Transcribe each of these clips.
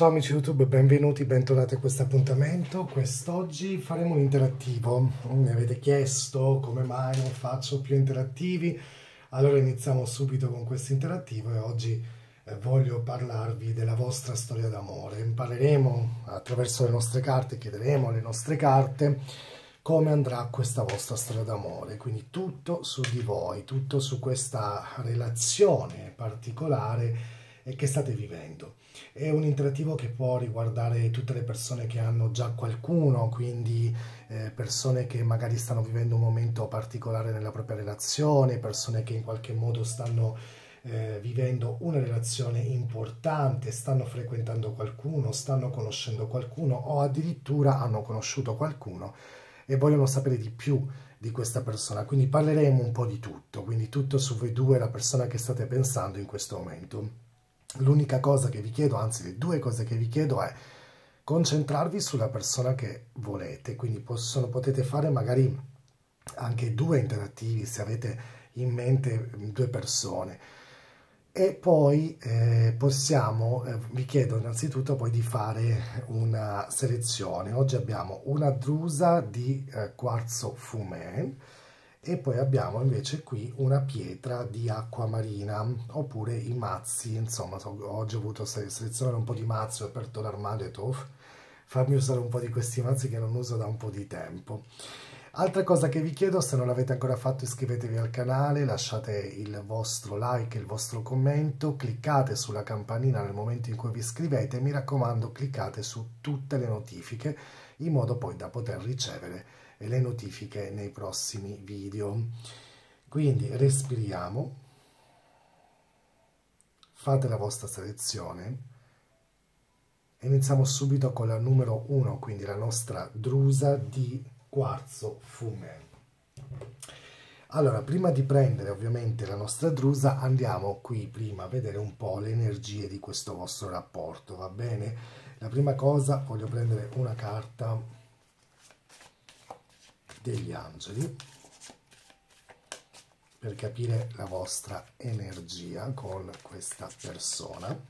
Ciao amici YouTube, benvenuti, bentornati a questo appuntamento. Quest'oggi faremo un interattivo. Mi avete chiesto come mai non faccio più interattivi, allora iniziamo subito con questo interattivo e oggi voglio parlarvi della vostra storia d'amore. Impareremo attraverso le nostre carte, chiederemo alle nostre carte come andrà questa vostra storia d'amore, quindi tutto su di voi, tutto su questa relazione particolare che state vivendo. È un interattivo che può riguardare tutte le persone che hanno già qualcuno, quindi persone che magari stanno vivendo un momento particolare nella propria relazione, persone che in qualche modo stanno vivendo una relazione importante, stanno frequentando qualcuno, stanno conoscendo qualcuno o addirittura hanno conosciuto qualcuno e vogliono sapere di più di questa persona. Quindi parleremo un po' di tutto, quindi tutto su voi due, la persona che state pensando in questo momento. L'unica cosa che vi chiedo, anzi le due cose che vi chiedo, è concentrarvi sulla persona che volete, quindi potete fare magari anche due interattivi se avete in mente due persone. E poi vi chiedo innanzitutto poi di fare una selezione. Oggi abbiamo una drusa di quarzo fumé, e poi abbiamo invece qui una pietra di acqua marina, oppure i mazzi. Insomma, oggi ho voluto selezionare un po' di mazzi, ho aperto l'armadio e farmi usare un po' di questi mazzi che non uso da un po' di tempo. Altra cosa che vi chiedo, se non l'avete ancora fatto, iscrivetevi al canale, lasciate il vostro like, il vostro commento, cliccate sulla campanina nel momento in cui vi iscrivete, mi raccomando cliccate su tutte le notifiche in modo poi da poter ricevere le notifiche nei prossimi video. Quindi respiriamo, fate la vostra selezione e iniziamo subito con la numero 1, quindi la nostra drusa di quarzo fumé. Allora, prima di prendere ovviamente la nostra drusa, andiamo qui prima a vedere un po' le energie di questo vostro rapporto, va bene? La prima cosa, voglio prendere una carta degli angeli per capire la vostra energia con questa persona.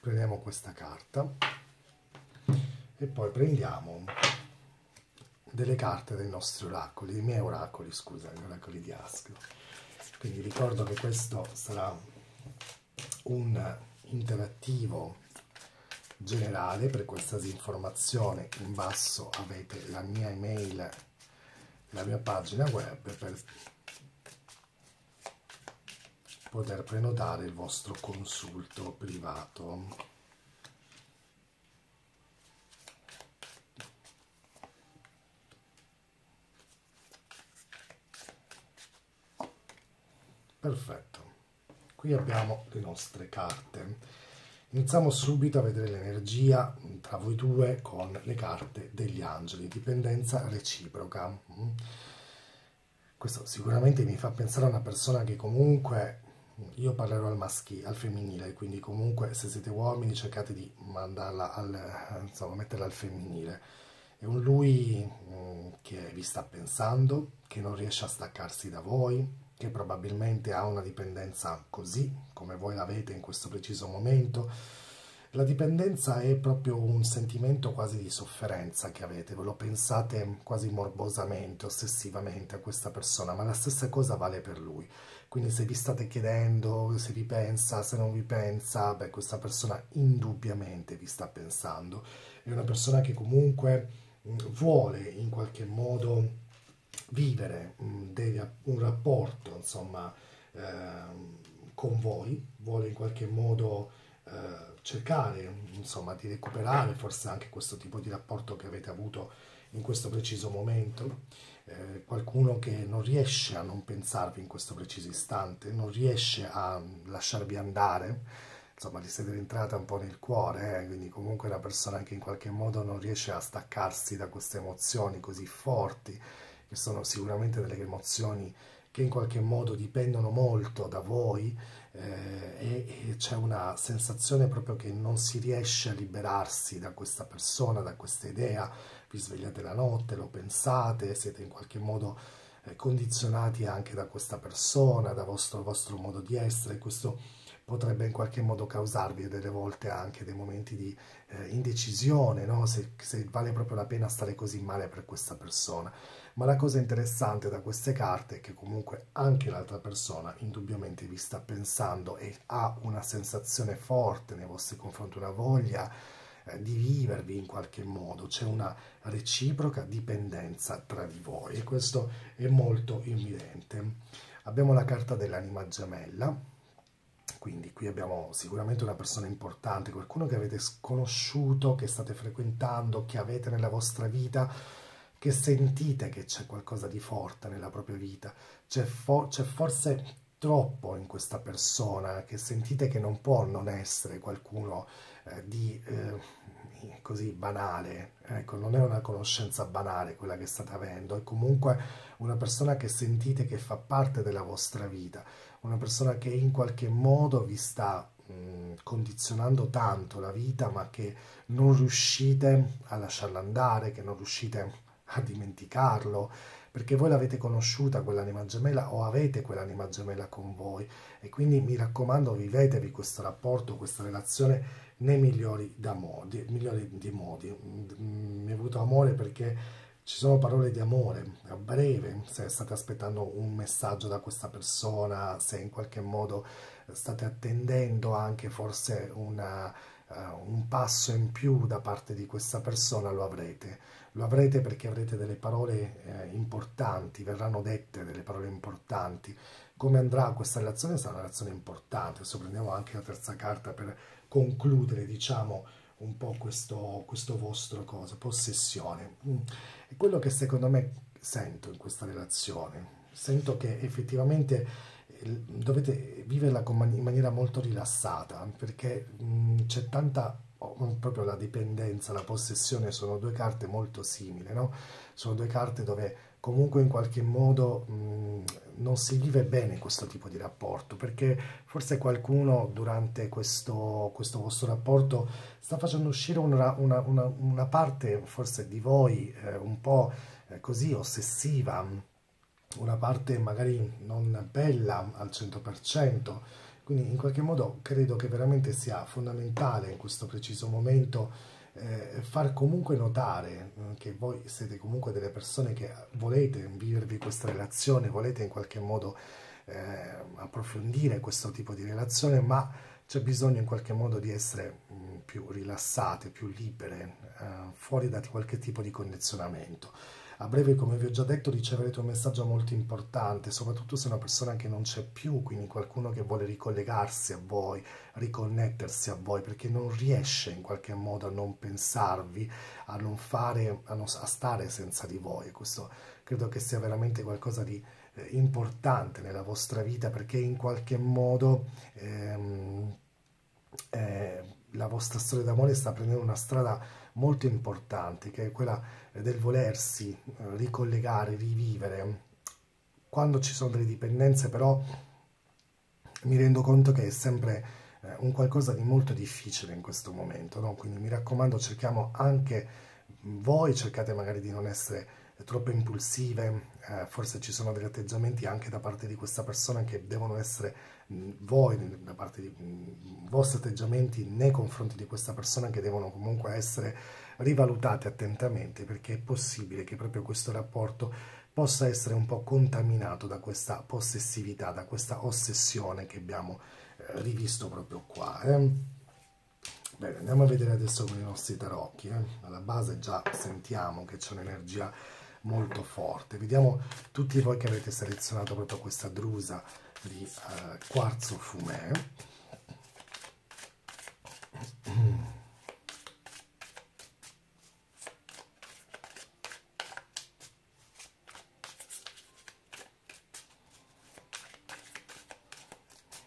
Prendiamo questa carta e poi prendiamo delle carte dei nostri oracoli, dei miei oracoli, scusa, gli oracoli di Astro. Quindi ricordo che questo sarà un interattivo generale. Per qualsiasi informazione in basso avete la mia email, la mia pagina web per poter prenotare il vostro consulto privato. Perfetto, qui abbiamo le nostre carte. Iniziamo subito a vedere l'energia tra voi due con le carte degli angeli, dipendenza reciproca. Questo sicuramente mi fa pensare a una persona che comunque, io parlerò al femminile, quindi comunque se siete uomini cercate di mandarla metterla al femminile. È un lui che vi sta pensando, che non riesce a staccarsi da voi, che probabilmente ha una dipendenza così, come voi l'avete in questo preciso momento. La dipendenza è proprio un sentimento quasi di sofferenza che avete, ve lo pensate quasi morbosamente, ossessivamente a questa persona, ma la stessa cosa vale per lui. Quindi se vi state chiedendo se vi pensa, se non vi pensa, beh, questa persona indubbiamente vi sta pensando. È una persona che comunque vuole in qualche modo vivere un rapporto, insomma, con voi, vuole in qualche modo cercare, insomma, di recuperare forse anche questo tipo di rapporto che avete avuto in questo preciso momento. Qualcuno che non riesce a non pensarvi in questo preciso istante, non riesce a lasciarvi andare, insomma, gli siete entrata un po' nel cuore, quindi comunque è una persona che in qualche modo non riesce a staccarsi da queste emozioni così forti, che sono sicuramente delle emozioni che in qualche modo dipendono molto da voi, e c'è una sensazione proprio che non si riesce a liberarsi da questa persona, da questa idea. Vi svegliate la notte, lo pensate, siete in qualche modo condizionati anche da questa persona, dal vostro modo di essere. Questo potrebbe in qualche modo causarvi delle volte anche dei momenti di indecisione, no? Se vale proprio la pena stare così male per questa persona. Ma la cosa interessante da queste carte è che comunque anche l'altra persona indubbiamente vi sta pensando e ha una sensazione forte nei vostri confronti, una voglia di vivervi in qualche modo. C'è una reciproca dipendenza tra di voi e questo è molto evidente. Abbiamo la carta dell'anima gemella, quindi qui abbiamo sicuramente una persona importante, qualcuno che avete conosciuto, che state frequentando, che avete nella vostra vita, che sentite che c'è qualcosa di forte nella propria vita, c'è forse troppo in questa persona, che sentite che non può non essere qualcuno così banale. Ecco, non è una conoscenza banale quella che state avendo, è comunque una persona che sentite che fa parte della vostra vita, una persona che in qualche modo vi sta condizionando tanto la vita, ma che non riuscite a lasciarla andare, che non riuscite a dimenticarlo, perché voi l'avete conosciuta quell'anima gemella o avete quell'anima gemella con voi. E quindi mi raccomando, vivetevi questo rapporto, questa relazione nei migliori dei modi. Mi è venuto amore perché ci sono parole di amore a breve, se state aspettando un messaggio da questa persona, se in qualche modo state attendendo anche forse un passo in più da parte di questa persona, lo avrete perché avrete delle parole importanti, verranno dette delle parole importanti. Come andrà questa relazione? Sarà una relazione importante. Adesso prendiamo anche la terza carta per concludere, diciamo, un po' questo vostro possessione. È quello che secondo me sento in questa relazione. Sento che effettivamente dovete viverla in maniera molto rilassata, perché c'è tanta, proprio la dipendenza, la possessione sono due carte molto simili, no? Sono due carte dove comunque in qualche modo non si vive bene questo tipo di rapporto, perché forse qualcuno durante questo vostro rapporto sta facendo uscire una parte forse di voi un po' così ossessiva, una parte magari non bella al 100%, quindi in qualche modo credo che veramente sia fondamentale in questo preciso momento far comunque notare che voi siete comunque delle persone che volete vivervi questa relazione, volete in qualche modo approfondire questo tipo di relazione, ma c'è bisogno in qualche modo di essere più rilassate, più libere, fuori da qualche tipo di condizionamento. A breve, come vi ho già detto, riceverete un messaggio molto importante, soprattutto se è una persona che non c'è più, quindi qualcuno che vuole ricollegarsi a voi, riconnettersi a voi, perché non riesce in qualche modo a non pensarvi, a stare senza di voi. E questo credo che sia veramente qualcosa di importante nella vostra vita, perché in qualche modo la vostra storia d'amore sta prendendo una strada molto importante, che è quella del volersi ricollegare, rivivere. Quando ci sono delle dipendenze, però, mi rendo conto che è sempre un qualcosa di molto difficile in questo momento, no? Quindi mi raccomando, cerchiamo anche voi, cercate magari di non essere troppo impulsive, forse ci sono degli atteggiamenti anche da parte di questa persona che devono essere voi, da parte di vostri atteggiamenti nei confronti di questa persona, che devono comunque essere rivalutati attentamente, perché è possibile che proprio questo rapporto possa essere un po' contaminato da questa possessività, da questa ossessione che abbiamo rivisto proprio qua. Bene, andiamo a vedere adesso con i nostri tarocchi. Alla base già sentiamo che c'è un'energia molto forte. Vediamo tutti voi che avete selezionato proprio questa drusa di quarzo fumé.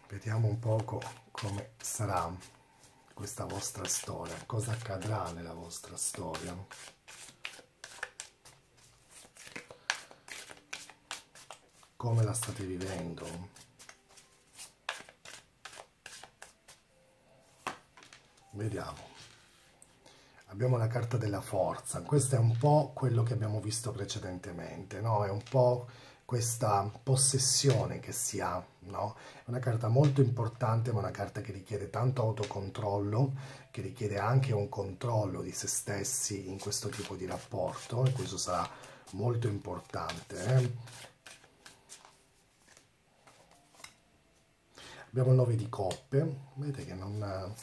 Vediamo un poco come sarà questa vostra storia, cosa accadrà nella vostra storia. Come la state vivendo? Vediamo. Abbiamo la carta della forza. Questo è un po' quello che abbiamo visto precedentemente, no? È un po' questa possessione che si ha, no? È una carta molto importante, ma una carta che richiede tanto autocontrollo, che richiede anche un controllo di se stessi in questo tipo di rapporto, e questo sarà molto importante, Abbiamo il 9 di coppe. Vedete che non...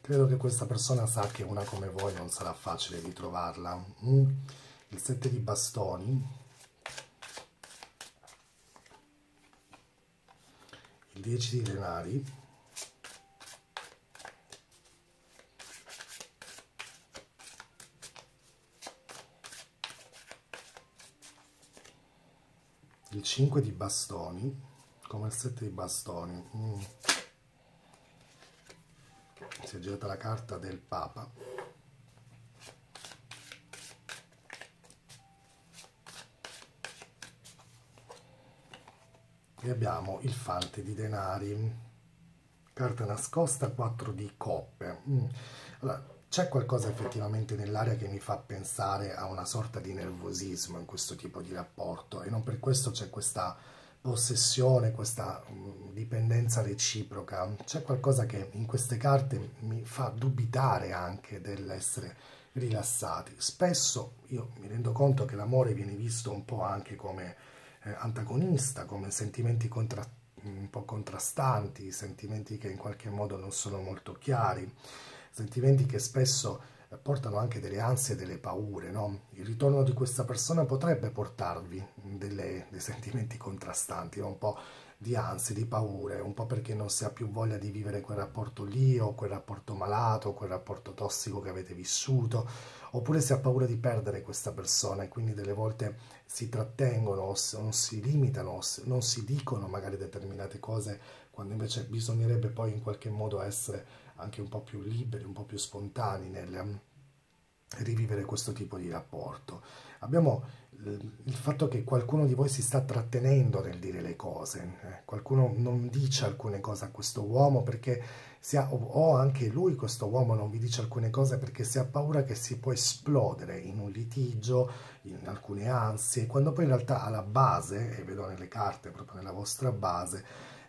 credo che questa persona sa che una come voi non sarà facile ritrovarla. Il 7 di bastoni, il 10 di denari, il 5 di bastoni, come il 7 di bastoni. Si è girata la carta del Papa. E abbiamo il fante di denari. Carta nascosta, 4 di coppe. Allora, c'è qualcosa effettivamente nell'aria che mi fa pensare a una sorta di nervosismo in questo tipo di rapporto, e non per questo c'è questa possessione, questa dipendenza reciproca. C'è qualcosa che in queste carte mi fa dubitare anche dell'essere rilassati. Spesso io mi rendo conto che l'amore viene visto un po' anche come antagonista, come sentimenti un po' contrastanti, sentimenti che in qualche modo non sono molto chiari, sentimenti che spesso portano anche delle ansie e delle paure, no? Il ritorno di questa persona potrebbe portarvi dei sentimenti contrastanti, un po' di ansie, di paure, un po' perché non si ha più voglia di vivere quel rapporto lì, o quel rapporto malato, o quel rapporto tossico che avete vissuto, oppure si ha paura di perdere questa persona, e quindi delle volte si trattengono, o non si limitano, o non si dicono magari determinate cose, quando invece bisognerebbe poi in qualche modo essere anche un po' più liberi, un po' più spontanei nel rivivere questo tipo di rapporto. Abbiamo il fatto che qualcuno di voi si sta trattenendo nel dire le cose, qualcuno non dice alcune cose a questo uomo perché o anche lui, questo uomo, non vi dice alcune cose perché si ha paura che si può esplodere in un litigio, in alcune ansie, quando poi in realtà alla base, e vedo nelle carte, proprio nella vostra base,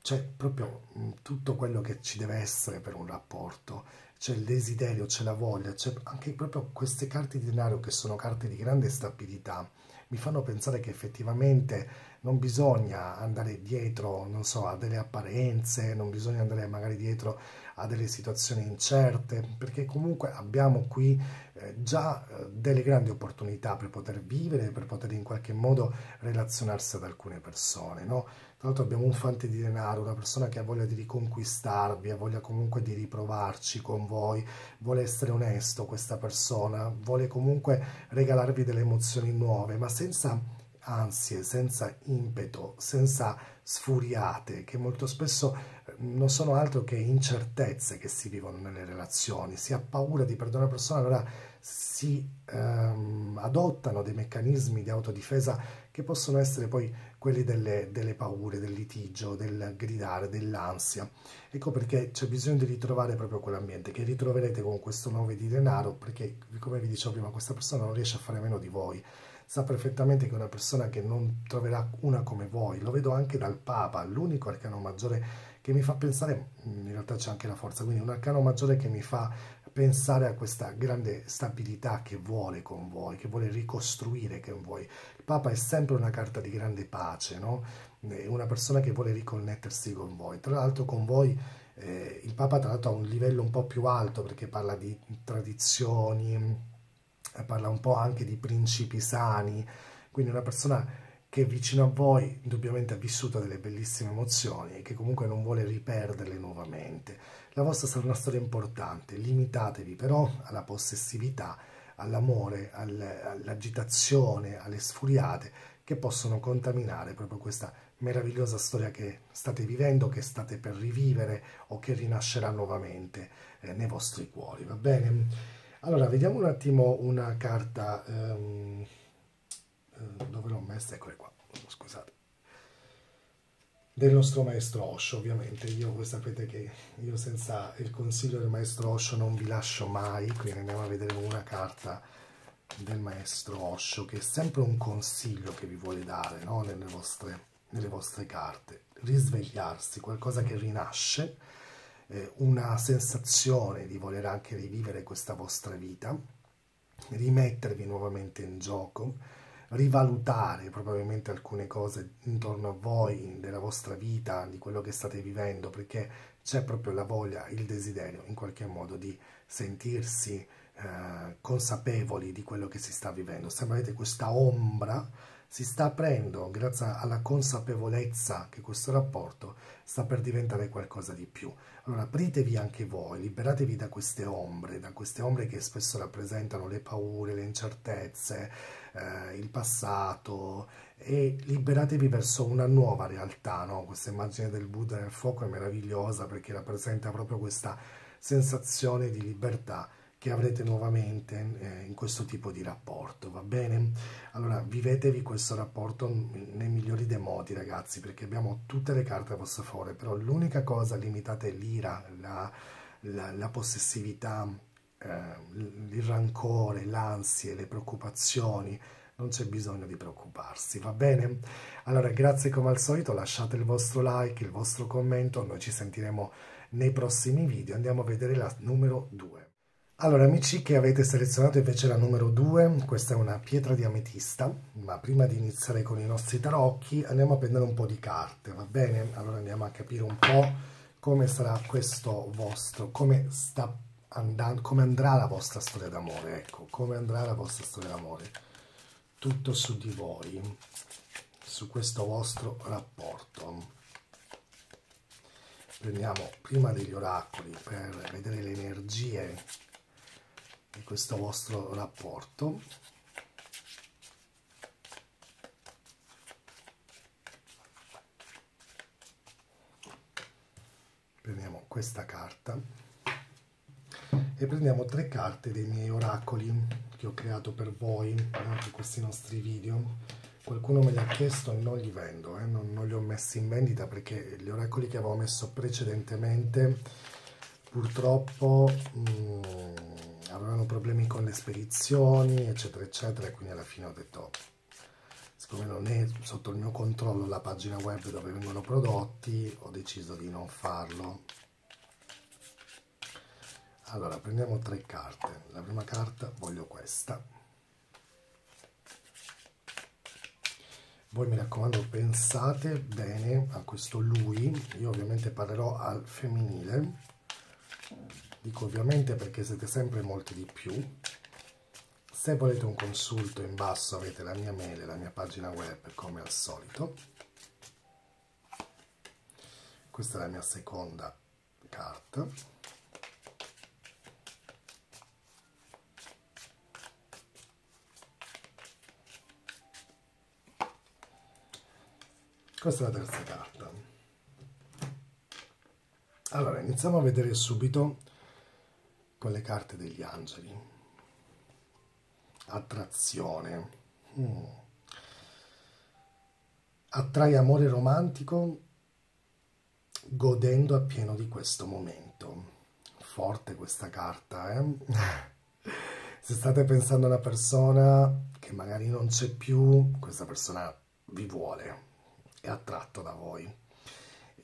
c'è proprio tutto quello che ci deve essere per un rapporto, c'è il desiderio, c'è la voglia, c'è anche proprio queste carte di denaro, che sono carte di grande stabilità, mi fanno pensare che effettivamente non bisogna andare dietro, non so, a delle apparenze, non bisogna andare magari dietro a delle situazioni incerte, perché comunque abbiamo qui già delle grandi opportunità per poter vivere, per poter in qualche modo relazionarsi ad alcune persone, no? Tra l'altro abbiamo un fante di denaro, una persona che ha voglia di riconquistarvi, ha voglia comunque di riprovarci con voi, vuole essere onesto questa persona, vuole comunque regalarvi delle emozioni nuove, ma senza ansie, senza impeto, senza sfuriate, che molto spesso non sono altro che incertezze che si vivono nelle relazioni. Si ha paura di perdere una persona, allora si adottano dei meccanismi di autodifesa che possono essere poi quelli delle paure, del litigio, del gridare, dell'ansia. Ecco perché c'è bisogno di ritrovare proprio quell'ambiente, che ritroverete con questo 9 di denaro, perché, come vi dicevo prima, questa persona non riesce a fare meno di voi. Sa perfettamente che una persona che non troverà una come voi, lo vedo anche dal Papa, l'unico arcano maggiore che mi fa pensare, in realtà c'è anche la forza, quindi un arcano maggiore che mi fa pensare a questa grande stabilità che vuole con voi, che vuole ricostruire con voi. Il Papa è sempre una carta di grande pace, no? È una persona che vuole riconnettersi con voi. Tra l'altro con voi il Papa tra l'altro ha un livello un po' più alto, perché parla di tradizioni, parla un po' anche di principi sani, quindi una persona che vicino a voi indubbiamente ha vissuto delle bellissime emozioni e che comunque non vuole riperderle nuovamente. La vostra sarà una storia importante, limitatevi però alla possessività, all'amore, all'agitazione, alle sfuriate che possono contaminare proprio questa meravigliosa storia che state vivendo, che state per rivivere o che rinascerà nuovamente nei vostri cuori, va bene? Allora, vediamo un attimo una carta, dove l'ho messa, eccola qua, scusate, del nostro maestro Osho, ovviamente. Io, voi sapete che io senza il consiglio del maestro Osho non vi lascio mai, quindi andiamo a vedere una carta del maestro Osho, che è sempre un consiglio che vi vuole dare, no? nelle vostre carte. Risvegliarsi, qualcosa che rinasce, una sensazione di voler anche rivivere questa vostra vita, rimettervi nuovamente in gioco, rivalutare probabilmente alcune cose intorno a voi, della vostra vita, di quello che state vivendo, perché c'è proprio la voglia, il desiderio in qualche modo di sentirsi consapevoli di quello che si sta vivendo. Se avete questa ombra, si sta aprendo grazie alla consapevolezza che questo rapporto sta per diventare qualcosa di più. Allora apritevi anche voi, liberatevi da queste ombre che spesso rappresentano le paure, le incertezze, il passato, e liberatevi verso una nuova realtà, no? Questa immagine del Buddha nel fuoco è meravigliosa perché rappresenta proprio questa sensazione di libertà che avrete nuovamente in questo tipo di rapporto, va bene? Allora, vivetevi questo rapporto nei migliori dei modi, ragazzi, perché abbiamo tutte le carte a vostro favore, però l'unica cosa limitata è l'ira, la possessività, il rancore, l'ansia, le preoccupazioni. Non c'è bisogno di preoccuparsi, va bene? Allora, grazie come al solito, lasciate il vostro like, il vostro commento, noi ci sentiremo nei prossimi video. Andiamo a vedere la numero 2. Allora, amici che avete selezionato invece la numero 2, questa è una pietra di ametista, ma prima di iniziare con i nostri tarocchi andiamo a prendere un po' di carte, va bene? Allora andiamo a capire un po' come sarà questo vostro, come andrà la vostra storia d'amore, ecco, come andrà la vostra storia d'amore. Tutto su di voi, su questo vostro rapporto. Prendiamo prima degli oracoli per vedere le energie di questo vostro rapporto. Prendiamo questa carta e prendiamo 3 carte dei miei oracoli che ho creato per voi per questi nostri video. Qualcuno me li ha chiesto e non li vendo, non li ho messi in vendita perché gli oracoli che avevo messo precedentemente purtroppo avevano problemi con le spedizioni, eccetera eccetera, e quindi alla fine ho detto, siccome non è sotto il mio controllo la pagina web dove vengono prodotti, ho deciso di non farlo. Allora prendiamo 3 carte. La prima carta, voglio questa. Voi mi raccomando pensate bene a questo lui, io ovviamente parlerò al femminile. Dico ovviamente perché siete sempre molti di più. Se volete un consulto in basso avete la mia mail e la mia pagina web come al solito. Questa è la mia seconda carta. Questa è la terza carta. Allora iniziamo a vedere subito con le carte degli angeli. Attrazione. Attrai amore romantico godendo appieno di questo momento. Forte questa carta, Se state pensando a una persona che magari non c'è più, questa persona vi vuole, è attratto da voi.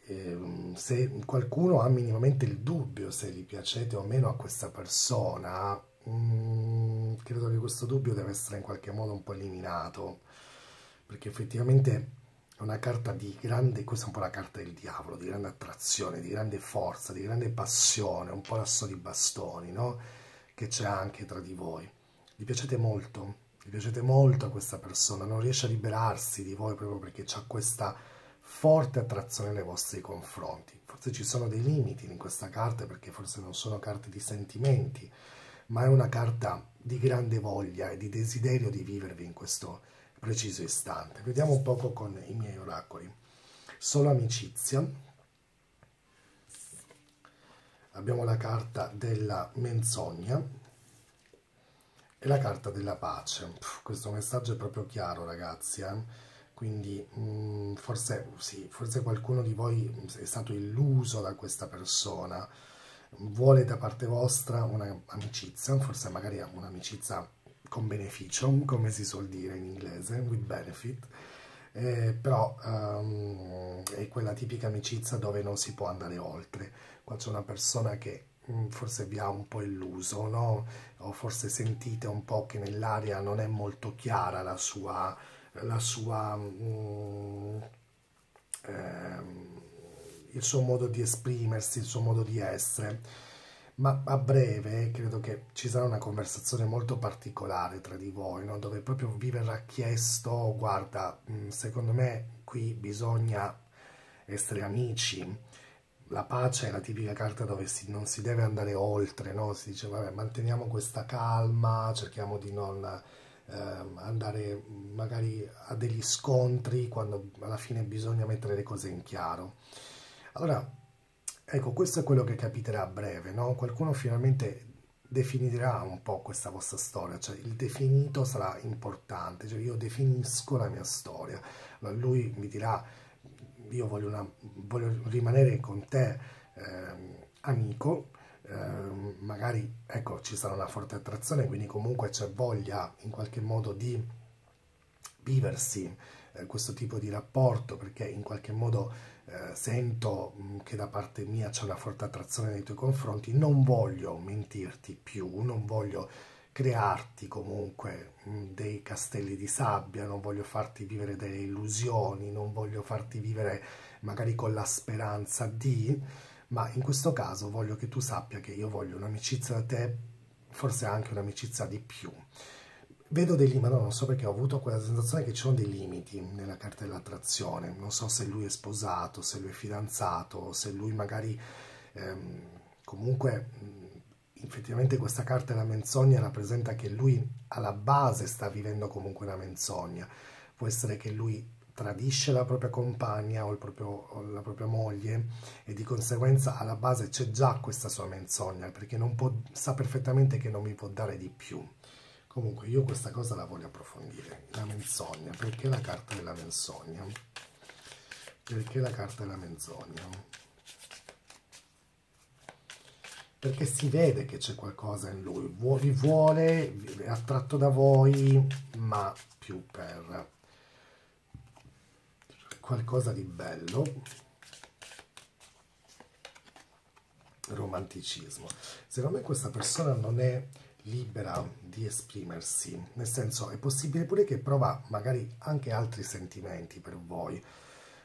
Se qualcuno ha minimamente il dubbio se gli piacete o meno a questa persona, credo che questo dubbio deve essere in qualche modo un po' eliminato, perché effettivamente è una carta di grande, questa è un po' la carta del diavolo, di grande attrazione, di grande forza, di grande passione, un po' l'asso di bastoni, no? Che c'è anche tra di voi. Gli piacete molto a questa persona, non riesce a liberarsi di voi proprio perché c'ha questa forte attrazione nei vostri confronti. Forse ci sono dei limiti in questa carta perché forse non sono carte di sentimenti, ma è una carta di grande voglia e di desiderio di vivervi in questo preciso istante. Vediamo un poco con i miei oracoli. Solo amicizia. Abbiamo la carta della menzogna e la carta della pace. Questo messaggio è proprio chiaro, ragazzi, Quindi forse sì, forse qualcuno di voi è stato illuso da questa persona, vuole da parte vostra un'amicizia, forse magari un'amicizia con beneficio, come si suol dire in inglese, with benefit, però è quella tipica amicizia dove non si può andare oltre. Qua c'è una persona che forse vi ha un po' illuso, no? O forse sentite un po' che nell'aria non è molto chiara la sua... il suo modo di esprimersi, il suo modo di essere, ma a breve credo che ci sarà una conversazione molto particolare tra di voi, no? Dove proprio vi verrà chiesto: guarda, secondo me qui bisogna essere amici. La pace è la tipica carta dove non si deve andare oltre, no? Si dice: vabbè, manteniamo questa calma, cerchiamo di non... andare magari a degli scontri quando alla fine bisogna mettere le cose in chiaro. Allora, ecco, questo è quello che capiterà a breve, no? Qualcuno finalmente definirà un po' questa vostra storia, cioè il definito sarà importante, cioè io definisco la mia storia. Allora, lui mi dirà: io voglio rimanere con te amico. Magari, ecco, ci sarà una forte attrazione, quindi comunque c'è voglia in qualche modo di viversi questo tipo di rapporto, perché in qualche modo sento che da parte mia c'è una forte attrazione nei tuoi confronti. Non voglio mentirti più, non voglio crearti comunque dei castelli di sabbia, non voglio farti vivere delle illusioni, non voglio farti vivere magari con la speranza di... Ma in questo caso voglio che tu sappia che io voglio un'amicizia da te, forse anche un'amicizia di più. Vedo dei limiti, non so perché ho avuto quella sensazione che ci sono dei limiti nella carta dell'attrazione. Non so se lui è sposato, se lui è fidanzato, se lui magari... comunque, effettivamente questa carta della menzogna rappresenta che lui alla base sta vivendo comunque una menzogna. Può essere che lui... tradisce la propria compagna o la propria moglie, e di conseguenza alla base c'è già questa sua menzogna, perché non può, sa perfettamente che non mi può dare di più. Comunque io questa cosa la voglio approfondire, la menzogna. Perché la carta della menzogna? Perché la carta della menzogna? Perché si vede che c'è qualcosa in lui, vi vuole, è attratto da voi, ma più per... qualcosa di bello, romanticismo. Secondo me questa persona non è libera di esprimersi, nel senso è possibile pure che prova magari anche altri sentimenti per voi,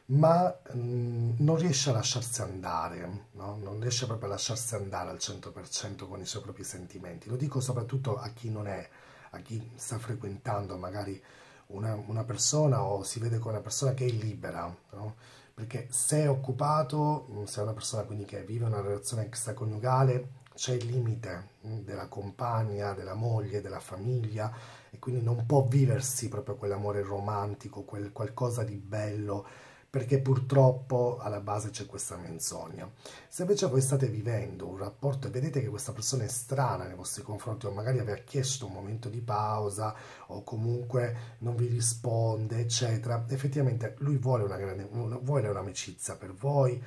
ma non riesce a lasciarsi andare, no? Non riesce proprio a lasciarsi andare al 100% con i suoi propri sentimenti. Lo dico soprattutto a chi non è, a chi sta frequentando magari una persona o si vede con una persona che è libera, no? Perché se è occupato, se è una persona quindi che vive una relazione extraconiugale, c'è il limite della compagna, della moglie, della famiglia, e quindi non può viversi proprio quell'amore romantico, quel qualcosa di bello, perché purtroppo alla base c'è questa menzogna. Se invece voi state vivendo un rapporto e vedete che questa persona è strana nei vostri confronti, o magari aveva chiesto un momento di pausa, o comunque non vi risponde, eccetera, effettivamente lui vuole un'amicizia per voi,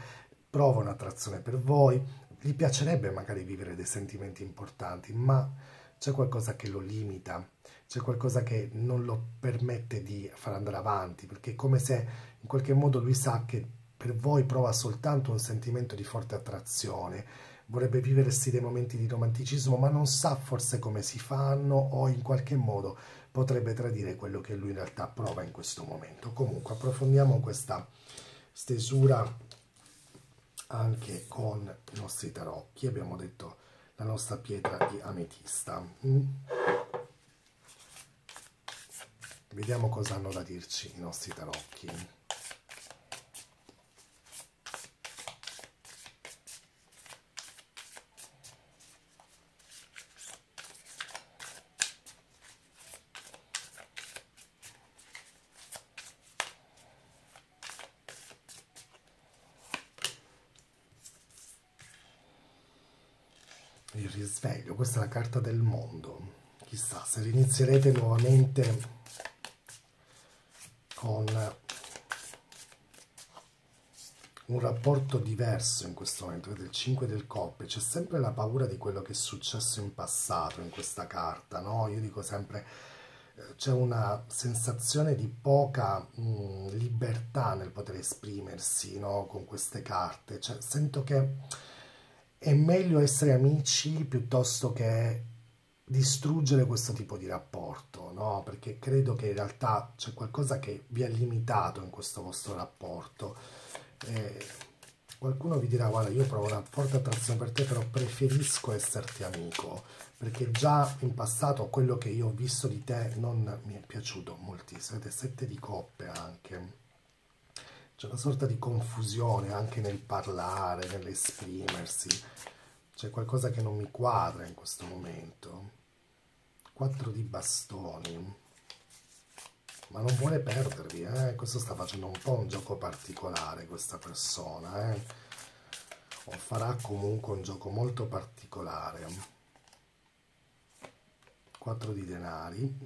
prova un'attrazione per voi, gli piacerebbe magari vivere dei sentimenti importanti, ma c'è qualcosa che lo limita, c'è qualcosa che non lo permette di far andare avanti, perché è come se... in qualche modo lui sa che per voi prova soltanto un sentimento di forte attrazione, vorrebbe viversi dei momenti di romanticismo, ma non sa forse come si fanno, o in qualche modo potrebbe tradire quello che lui in realtà prova in questo momento. Comunque approfondiamo questa stesura anche con i nostri tarocchi, abbiamo detto la nostra pietra di ametista. Vediamo cosa hanno da dirci i nostri tarocchi. Il risveglio, questa è la carta del mondo. Chissà se rinizierete nuovamente con un rapporto diverso in questo momento, vedete il 5 del coppe, c'è sempre la paura di quello che è successo in passato in questa carta, no? Io dico sempre c'è una sensazione di poca libertà nel poter esprimersi, no? Con queste carte, cioè, sento che è meglio essere amici piuttosto che distruggere questo tipo di rapporto, no? Perché credo che in realtà c'è qualcosa che vi ha limitato in questo vostro rapporto. Qualcuno vi dirà guarda io provo una forte attrazione per te però preferisco esserti amico perché già in passato quello che io ho visto di te non mi è piaciuto moltissimo. Siete 7 di coppe, anche c'è una sorta di confusione anche nel parlare, nell'esprimersi, c'è qualcosa che non mi quadra in questo momento. 4 di bastoni, ma non vuole perdervi, eh? Questo sta facendo un po' un gioco particolare questa persona, eh? O farà comunque un gioco molto particolare. 4 di denari,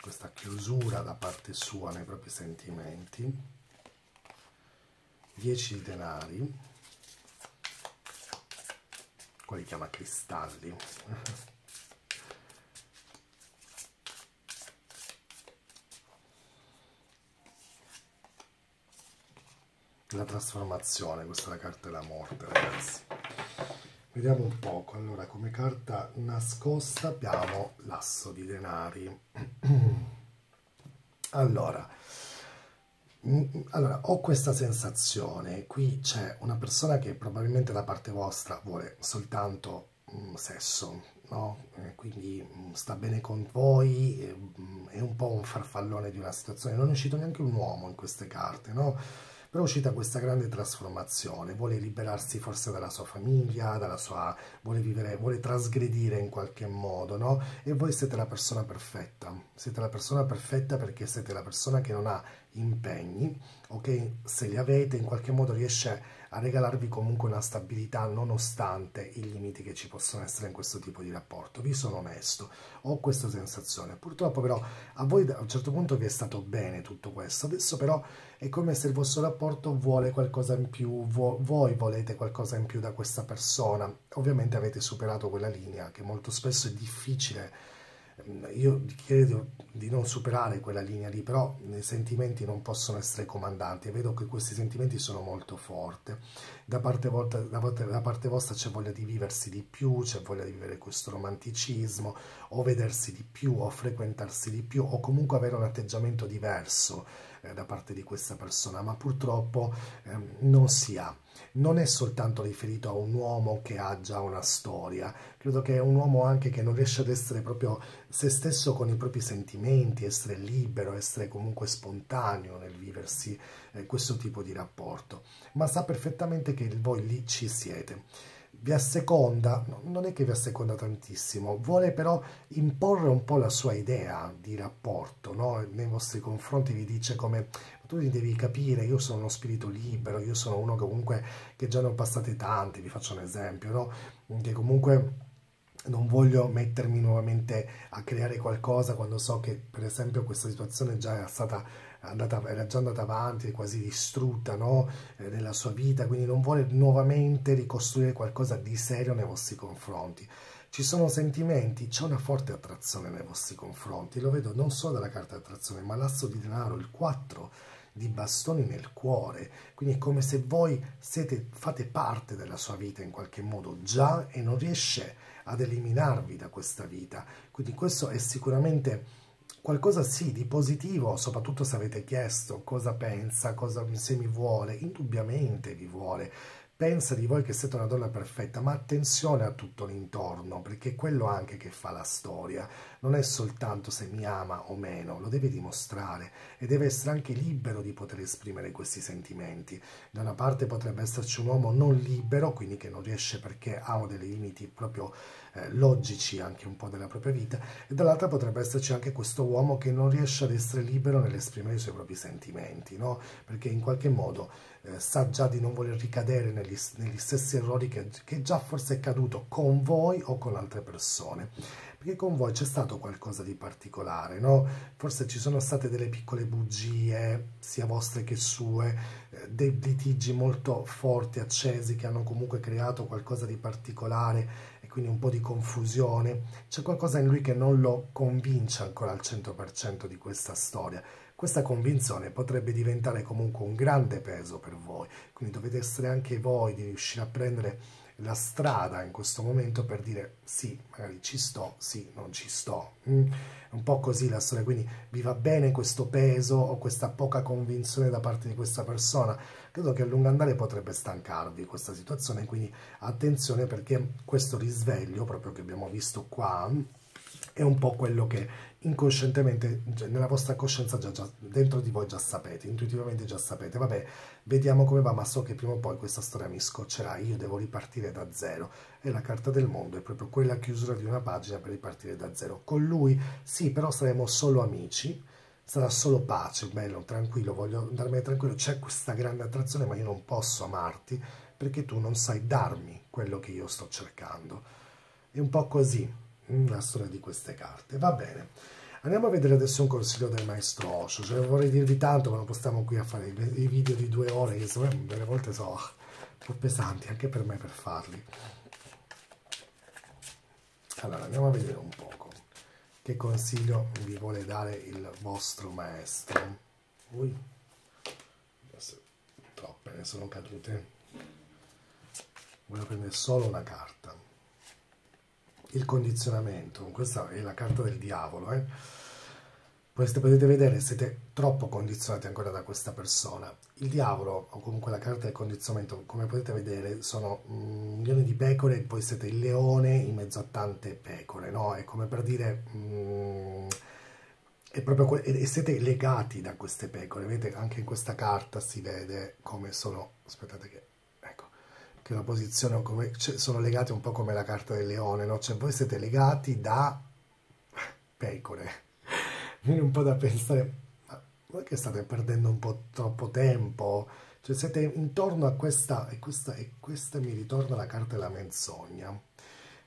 questa chiusura da parte sua nei propri sentimenti. 10 di denari, quelli chiama cristalli. 10 la trasformazione, questa è la carta della morte, ragazzi. Vediamo un poco. Allora, come carta nascosta abbiamo l'asso di denari. Allora, ho questa sensazione. Qui c'è una persona che probabilmente da parte vostra vuole soltanto sesso, no? Quindi sta bene con voi, è un po' un farfallone di una situazione. Non è uscito neanche un uomo in queste carte, no? Però è uscita questa grande trasformazione, vuole liberarsi forse dalla sua famiglia, dalla sua, vuole trasgredire in qualche modo, no? E voi siete la persona perfetta perché siete la persona che non ha impegni, ok? Se li avete in qualche modo riesce a regalarvi comunque una stabilità nonostante i limiti che ci possono essere in questo tipo di rapporto. Vi sono onesto, ho questa sensazione. Purtroppo però a voi a un certo punto vi è stato bene tutto questo, adesso però è come se il vostro rapporto vuole qualcosa in più, voi volete qualcosa in più da questa persona. Ovviamente avete superato quella linea che molto spesso è difficile. Io chiedo di non superare quella linea lì, però i sentimenti non possono essere comandanti e vedo che questi sentimenti sono molto forti. Da parte vostra c'è voglia di viversi di più, c'è voglia di vivere questo romanticismo, o vedersi di più, o frequentarsi di più, o comunque avere un atteggiamento diverso da parte di questa persona, ma purtroppo non si ha. Non è soltanto riferito a un uomo che ha già una storia, credo che è un uomo anche che non riesce ad essere proprio se stesso con i propri sentimenti, essere libero, essere comunque spontaneo nel viversi questo tipo di rapporto, ma sa perfettamente che voi lì ci siete. Vi asseconda, non è che vi asseconda tantissimo, vuole però imporre un po' la sua idea di rapporto, no? Nei vostri confronti vi dice come tu devi capire, io sono uno spirito libero, io sono uno comunque che già ne ho passate tante, vi faccio un esempio, no? Che comunque non voglio mettermi nuovamente a creare qualcosa quando so che per esempio questa situazione già era già andata avanti, quasi distrutta, no? Nella sua vita, quindi non vuole nuovamente ricostruire qualcosa di serio nei vostri confronti. Ci sono sentimenti, c'è una forte attrazione nei vostri confronti, lo vedo non solo dalla carta di attrazione, ma l'asso di denaro, il 4 di bastoni nel cuore, quindi è come se voi fate parte della sua vita in qualche modo già e non riesce ad eliminarvi da questa vita, quindi questo è sicuramente qualcosa sì di positivo, soprattutto se avete chiesto cosa pensa, se mi vuole, indubbiamente vi vuole, pensa di voi che siete una donna perfetta, ma attenzione a tutto l'intorno, perché è quello anche che fa la storia, non è soltanto se mi ama o meno, lo deve dimostrare e deve essere anche libero di poter esprimere questi sentimenti. Da una parte potrebbe esserci un uomo non libero, quindi che non riesce perché ha dei limiti proprio logici anche un po' della propria vita, e dall'altra potrebbe esserci anche questo uomo che non riesce ad essere libero nell'esprimere i suoi propri sentimenti, no? Perché in qualche modo sa già di non voler ricadere nel negli stessi errori che già forse è caduto con voi o con altre persone, perché con voi c'è stato qualcosa di particolare, no? Forse ci sono state delle piccole bugie, sia vostre che sue, dei litigi molto forti, accesi, che hanno comunque creato qualcosa di particolare e quindi un po' di confusione. C'è qualcosa in lui che non lo convince ancora al 100% di questa storia. Questa convinzione potrebbe diventare comunque un grande peso per voi, quindi dovete essere anche voi di riuscire a prendere la strada in questo momento per dire sì, magari ci sto, sì, non ci sto. È un po' così la storia, quindi vi va bene questo peso o questa poca convinzione da parte di questa persona? Credo che a lungo andare potrebbe stancarvi questa situazione, quindi attenzione, perché questo risveglio proprio che abbiamo visto qua è un po' quello che inconscientemente, nella vostra coscienza, già dentro di voi già sapete, intuitivamente già sapete. Vabbè, vediamo come va, ma so che prima o poi questa storia mi scoccerà, io devo ripartire da zero. E la carta del mondo è proprio quella chiusura di una pagina per ripartire da zero. Con lui sì, però saremo solo amici, sarà solo pace, bello, tranquillo, voglio andarmene tranquillo, c'è questa grande attrazione, ma io non posso amarti perché tu non sai darmi quello che io sto cercando. È un po' così la storia di queste carte. Va bene, andiamo a vedere adesso un consiglio del maestro Osho. Cioè, vorrei dirvi tanto, ma non possiamo qui a fare i video di 2 ore, che delle volte sono un po' pesanti anche per me per farli. Allora andiamo a vedere un poco che consiglio vi vuole dare il vostro maestro. Ui, troppe ne sono cadute, voglio prendere solo una carta. Il condizionamento, questa è la carta del diavolo, eh? Potete vedere, siete troppo condizionati ancora da questa persona. Il diavolo, o comunque la carta del condizionamento, come potete vedere, sono milioni di pecore, e poi siete il leone in mezzo a tante pecore, no? È come per dire... è proprio e siete legati da queste pecore. Vedete, anche in questa carta si vede come sono... Aspettate che... che la posizione, come, cioè, sono legati un po' come la carta del leone, no? Cioè voi siete legati da pecore. Viene un po' da pensare, ma voi che state perdendo un po' troppo tempo? Cioè siete intorno a questa, e questa mi ritorna la carta della menzogna.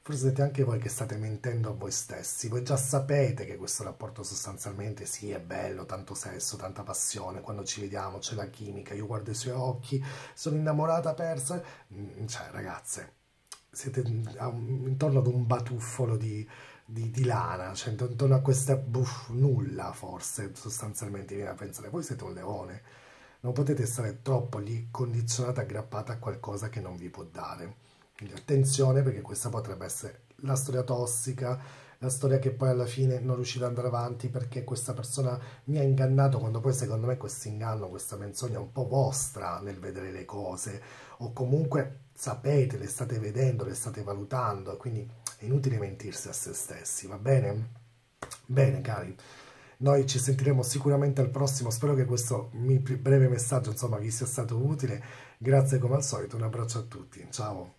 Forse siete anche voi che state mentendo a voi stessi. Voi già sapete che questo rapporto sostanzialmente sì, è bello, tanto sesso, tanta passione, quando ci vediamo c'è la chimica, io guardo i suoi occhi, sono innamorata, persa. Cioè ragazze, siete intorno ad un batuffolo di lana, cioè intorno a questa nulla, forse sostanzialmente viene a pensare. Voi siete un leone, non potete stare troppo lì condizionata, aggrappata a qualcosa che non vi può dare. Quindi attenzione, perché questa potrebbe essere la storia tossica, la storia che poi alla fine non riuscite ad andare avanti perché questa persona mi ha ingannato, quando poi secondo me questo inganno, questa menzogna è un po' vostra nel vedere le cose, o comunque sapete, le state vedendo, le state valutando, quindi è inutile mentirsi a se stessi, va bene? Bene cari, noi ci sentiremo sicuramente al prossimo, spero che questo breve messaggio, insomma, vi sia stato utile. Grazie come al solito, un abbraccio a tutti, ciao!